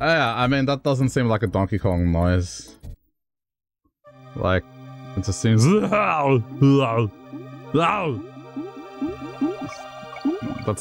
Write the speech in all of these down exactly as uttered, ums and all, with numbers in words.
yeah, I mean, that doesn't seem like a Donkey Kong noise. Like, it just seems... That's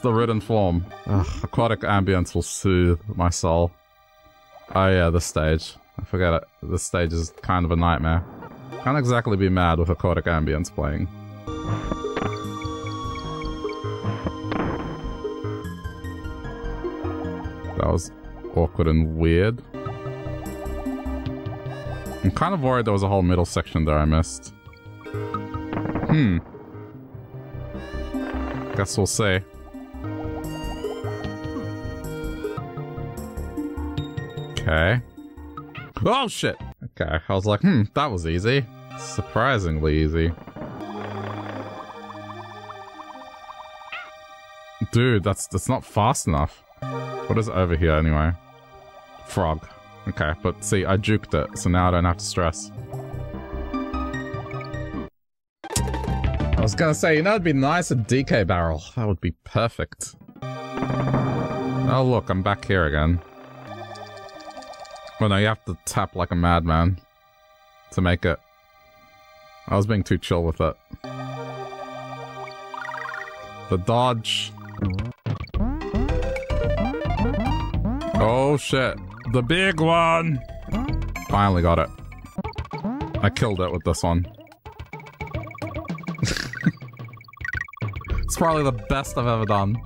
the written form. Ugh, Aquatic Ambience will soothe my soul. Oh yeah, this stage. I forget it. This stage is kind of a nightmare. Can't exactly be mad with Aquatic Ambience playing. That was awkward and weird. I'm kind of worried there was a whole middle section there I missed. Hmm. Guess we'll see. Okay. Oh shit! Okay, I was like, hmm, that was easy. Surprisingly easy. Dude, that's that's not fast enough. What is over here, anyway? Frog. Okay, but see, I juked it, so now I don't have to stress. I was gonna say, you know, it'd be nice a D K barrel. That would be perfect. Oh, look, I'm back here again. Well, no, you have to tap like a madman to make it. I was being too chill with it. The dodge. Oh, shit. The big one! Finally got it. I killed it with this one. It's probably the best I've ever done.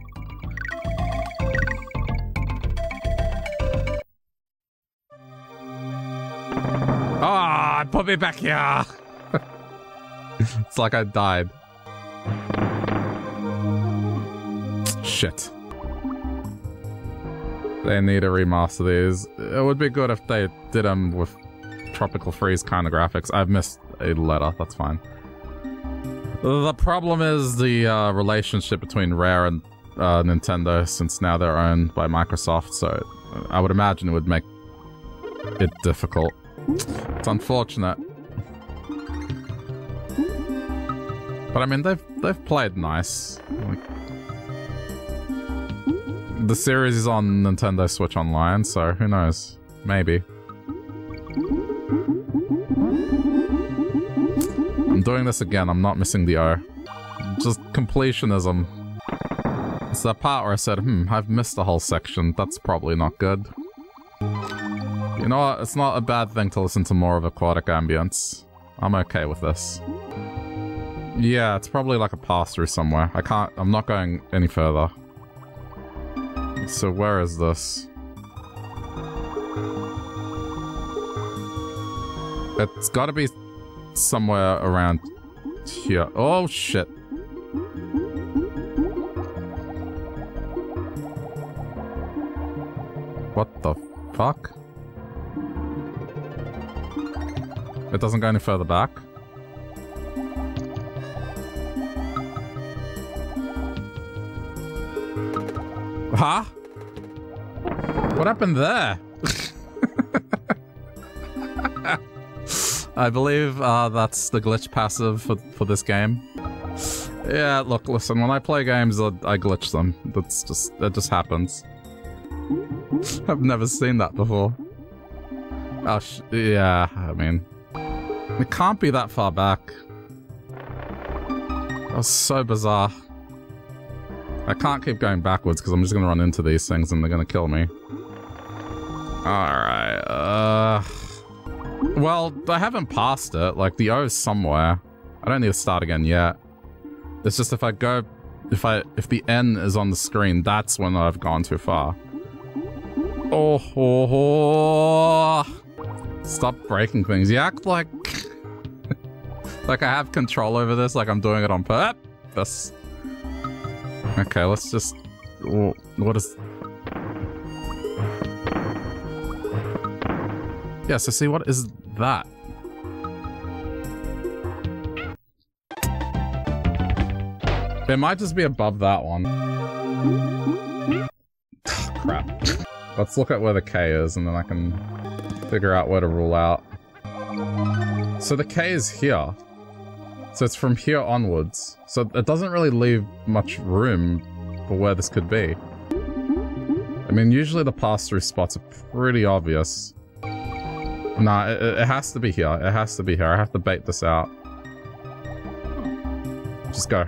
Ah, oh, put me back here! It's like I died. Shit. They need a remaster these. It would be good if they did them with Tropical Freeze kind of graphics. I've missed a letter, that's fine. The problem is the uh, relationship between Rare and uh, Nintendo, since now they're owned by Microsoft, so I would imagine it would make it difficult. It's unfortunate. But I mean, they've, they've played nice. Like, the series is on Nintendo Switch Online, so who knows? Maybe. I'm doing this again, I'm not missing the O. Just completionism. It's that part where I said, hmm, I've missed a whole section, that's probably not good. You know what, it's not a bad thing to listen to more of Aquatic Ambience. I'm okay with this. Yeah, it's probably like a pass-through somewhere. I can't, I'm not going any further. So where is this? It's gotta be somewhere around here. Oh shit. What the fuck? It doesn't go any further back. Huh? What happened there? I believe uh, that's the glitch passive for, for this game. Yeah, look, listen, when I play games, I, I glitch them. That's just, that just happens. I've never seen that before. Oh, sh yeah, I mean, it can't be that far back. That was so bizarre. I can't keep going backwards because I'm just going to run into these things and they're going to kill me. Alright, uh... well, I haven't passed it. Like, the O is somewhere. I don't need to start again yet. It's just if I go... If I... If the N is on the screen, that's when I've gone too far. Oh, ho, ho. Stop breaking things. You act like... like I have control over this, like I'm doing it on purpose. Okay, let's just... What is... Yeah, so see, what is that? It might just be above that one. Crap. Let's look at where the K is, and then I can figure out where to rule out. So the K is here. So it's from here onwards. So it doesn't really leave much room for where this could be. I mean, usually the pass-through spots are pretty obvious. Nah, it, it has to be here. It has to be here. I have to bait this out. Just go.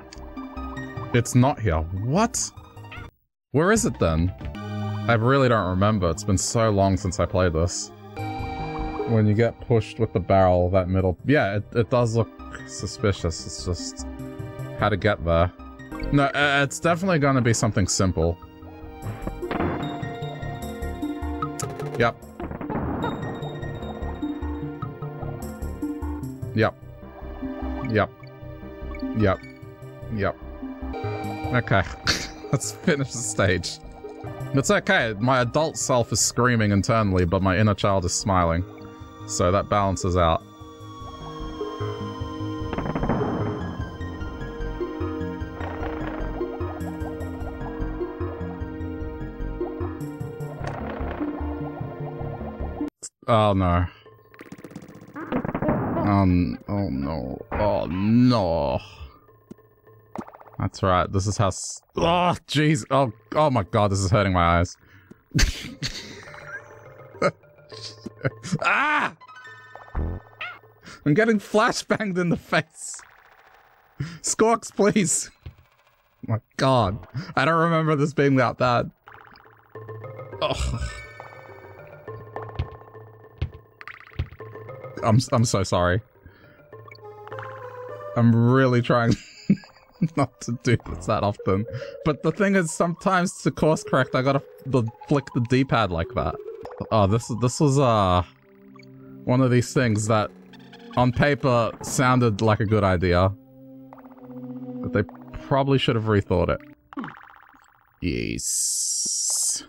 It's not here. What? Where is it then? I really don't remember. It's been so long since I played this. When you get pushed with the barrel, that middle... Yeah, it, it does look suspicious. It's just how to get there. No, it's definitely going to be something simple. Yep. Yep. Yep. Yep. Yep. Okay. Let's finish the stage. It's okay. My adult self is screaming internally, but my inner child is smiling. So that balances out. Oh no. Um, oh no. Oh no. That's right. This is how. S oh, jeez. Oh, oh my God. This is hurting my eyes. Ah! I'm getting flashbanged in the face. Squawks, please. Oh my God. I don't remember this being that bad. Oh. I'm I'm so sorry. I'm really trying not to do this that often. But the thing is, sometimes to course correct, I gotta flick the D-pad like that. Oh, this this was uh one of these things that on paper sounded like a good idea, but they probably should have rethought it. Yes.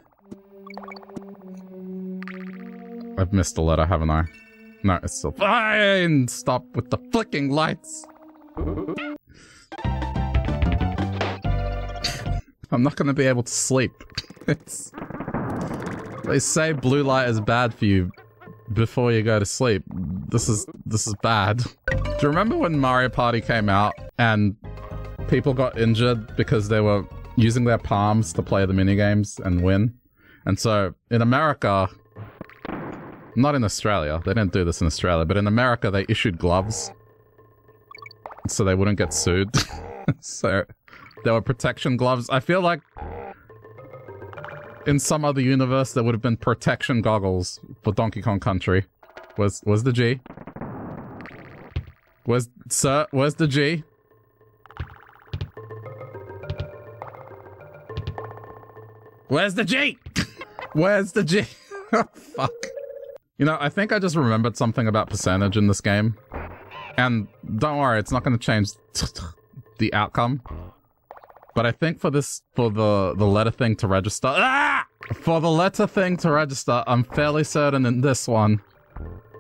I've missed a letter, haven't I? No, it's still fine. Stop with the flicking lights. I'm not going to be able to sleep. It's... They say blue light is bad for you before you go to sleep. This is this is bad. Do you remember when Mario Party came out and people got injured because they were using their palms to play the minigames and win? And so in America, not in Australia, they didn't do this in Australia, but in America they issued gloves so they wouldn't get sued. So there were protection gloves. I feel like in some other universe there would have been protection goggles for Donkey Kong Country. Where's, where's the G? Where's, sir, where's the G? Where's the G? Where's the G? Oh, fuck. You know, I think I just remembered something about percentage in this game. And don't worry, it's not going to change the outcome. But I think for this, for the, the letter thing to register... Ah! For the letter thing to register, I'm fairly certain in this one,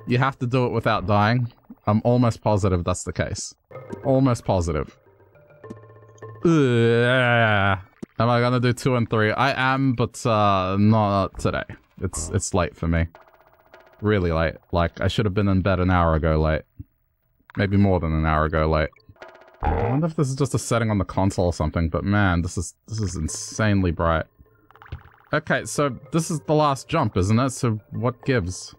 you have to do it without dying. I'm almost positive that's the case. Almost positive. Ugh. Am I going to do two and three? I am, but uh, not today. It's, it's late for me. Really late. Like, I should have been in bed an hour ago late. Maybe more than an hour ago late. I wonder if this is just a setting on the console or something, but man, this is this is insanely bright. Okay, so this is the last jump, isn't it? So what gives?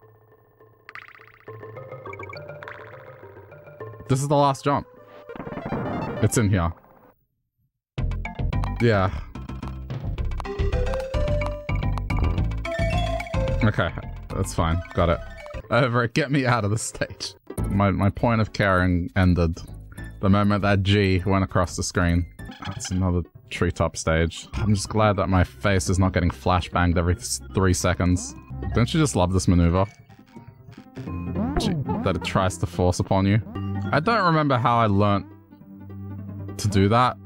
This is the last jump. It's in here. Yeah. Okay. That's fine. Got it. Over it. Get me out of the stage. My, my point of caring ended the moment that G went across the screen. That's another treetop stage. I'm just glad that my face is not getting flashbanged every three seconds. Don't you just love this maneuver? G, that it tries to force upon you. I don't remember how I learnt to do that.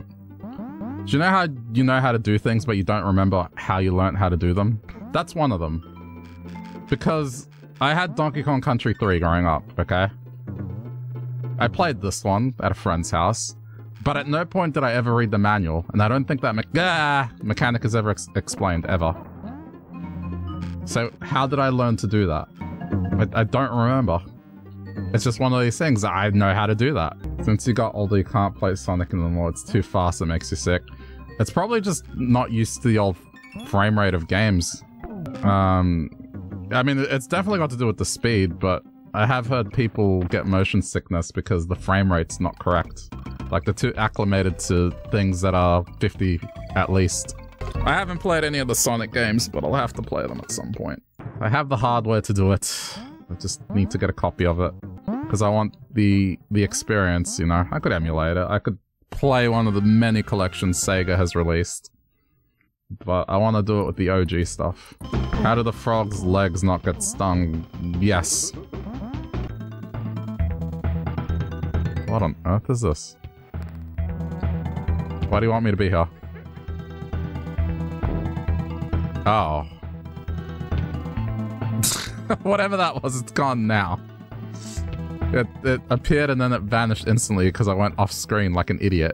Do you know how you know how to do things, but you don't remember how you learnt how to do them? That's one of them. Because I had Donkey Kong Country three growing up, okay? I played this one at a friend's house, but at no point did I ever read the manual, and I don't think that me ah, mechanic is ever ex explained, ever. So how did I learn to do that? I, I don't remember. It's just one of these things, I know how to do that. Since you got older, you can't play Sonic anymore, it's too fast, it makes you sick. It's probably just not used to the old frame rate of games. Um, I mean, it's definitely got to do with the speed, but I have heard people get motion sickness because the frame rate's not correct. Like, they're too acclimated to things that are fifty at least. I haven't played any of the Sonic games, but I'll have to play them at some point. I have the hardware to do it. I just need to get a copy of it. Because I want the the experience, you know. I could emulate it. I could play one of the many collections Sega has released. But I want to do it with the O G stuff. How do the frog's legs not get stung? Yes. What on earth is this? Why do you want me to be here? Oh. Whatever that was, it's gone now. It, it appeared and then it vanished instantly because I went off screen like an idiot.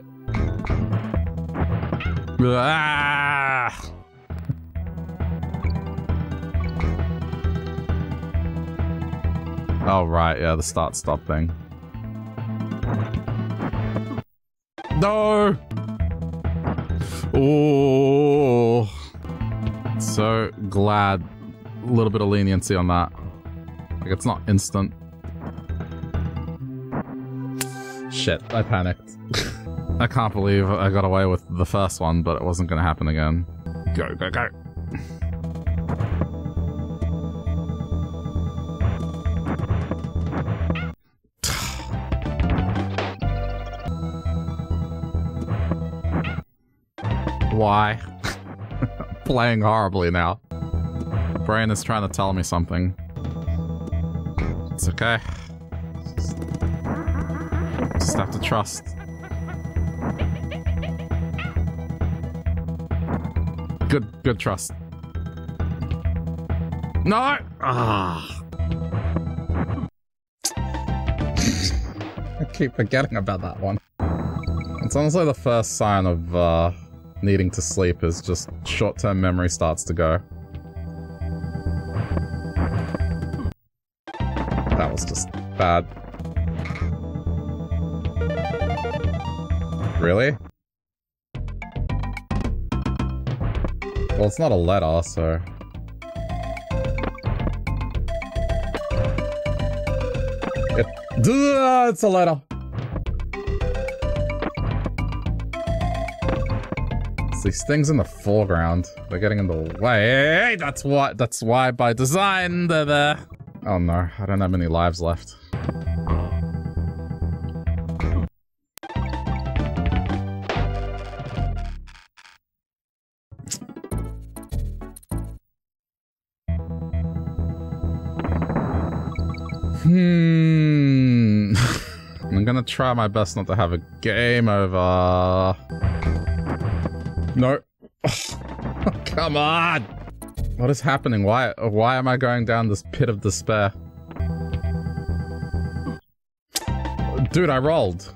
Ah! Oh, right, yeah, the start-stop thing. No! Oh! So glad. A little bit of leniency on that. Like, it's not instant. Shit, I panicked. I can't believe I got away with the first one, but it wasn't gonna happen again. Go, go, go! Why? Playing horribly now. Brain is trying to tell me something. It's okay. Just, just have to trust. Good, good trust. No! Ah. I keep forgetting about that one. It's honestly the first sign of, uh... needing to sleep is just short-term memory starts to go. That was just bad. Really? Well, it's not a letter, so... It... Duh, it's a letter! These things in the foreground, they're getting in the way. That's what, that's why by design they're there. Oh no, I don't have many lives left. Hmm. I'm gonna try my best not to have a game over. No. Come on! What is happening? Why why am I going down this pit of despair? Dude, I rolled.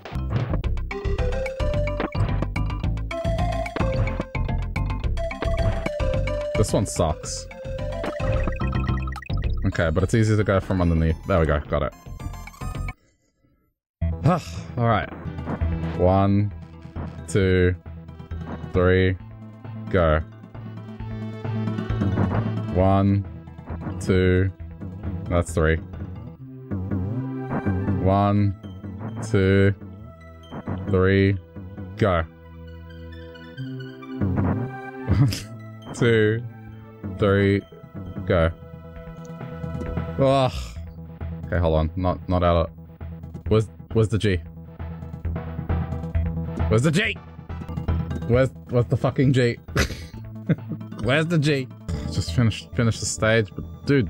This one sucks. Okay, but it's easy to go from underneath. There we go, got it. Alright. One, two... Three, go. One, two, that's three. One, two, three, go. Two, three, go. Ugh. Okay, hold on. Not not out of Where's where's the G? Where's the G? Where's, where's the fucking G? Where's the G? Just finish, finish the stage, but dude.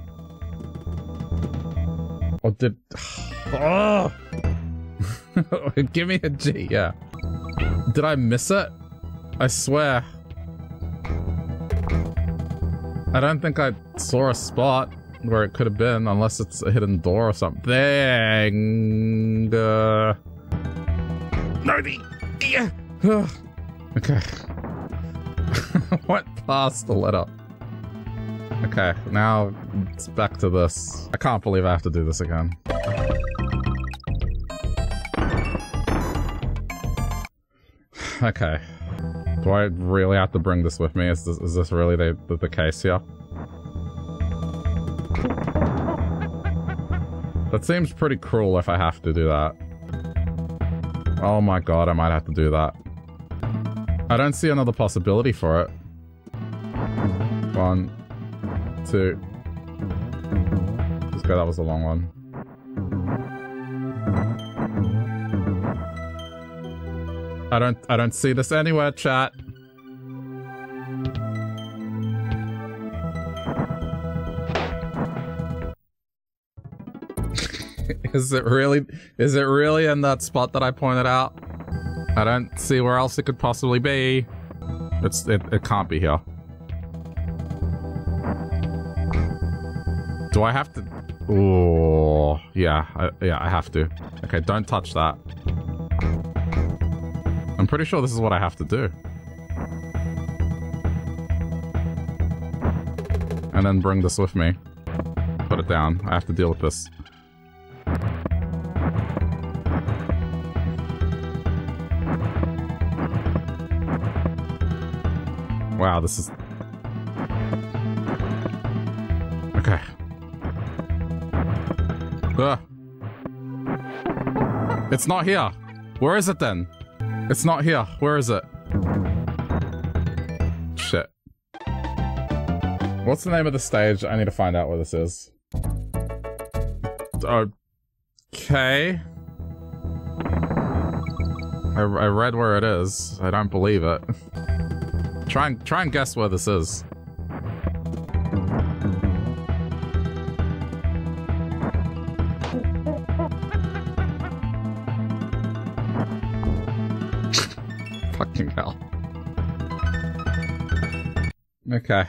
Or did... Oh! Give me a G, yeah. Did I miss it? I swear. I don't think I saw a spot where it could have been, unless it's a hidden door or something. Uh... No, the... Yeah. Okay. Went past the letter. Okay, now it's back to this. I can't believe I have to do this again. Okay. Do I really have to bring this with me? Is this, is this really the, the, the case here? That seems pretty cruel if I have to do that. Oh my god, I might have to do that. I don't see another possibility for it. One. Two. Let's go, that was a long one. I don't, I don't see this anywhere, chat. Is it really, is it really in that spot that I pointed out? I don't see where else it could possibly be. It's, it, it can't be here. Do I have to? Oh, yeah, I, yeah, I have to. Okay, don't touch that. I'm pretty sure this is what I have to do. And then bring this with me. Put it down. I have to deal with this. Wow, this is... Okay. Ugh. It's not here. Where is it then? It's not here. Where is it? Shit. What's the name of the stage? I need to find out where this is. Okay. I, I read where it is. I don't believe it. Try and, try and guess where this is. Hell. Okay.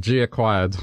G acquired.